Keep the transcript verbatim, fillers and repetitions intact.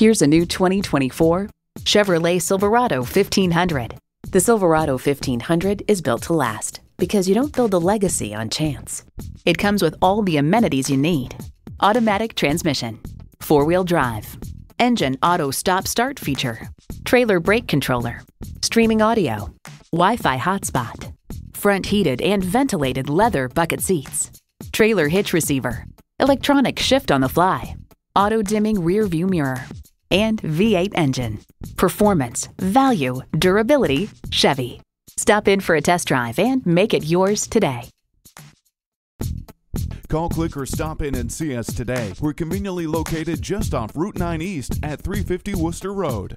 Here's a new twenty twenty-four Chevrolet Silverado fifteen hundred. The Silverado fifteen hundred is built to last because you don't build a legacy on chance. It comes with all the amenities you need: automatic transmission, four-wheel drive, engine auto stop-start feature, trailer brake controller, streaming audio, Wi-Fi hotspot, front heated and ventilated leather bucket seats, trailer hitch receiver, electronic shift on the fly, auto-dimming rear view mirror, and V eight engine. Performance, value, durability, Chevy. Stop in for a test drive and make it yours today. Call, click, or stop in and see us today. We're conveniently located just off Route nine East at three fifty Worcester Road.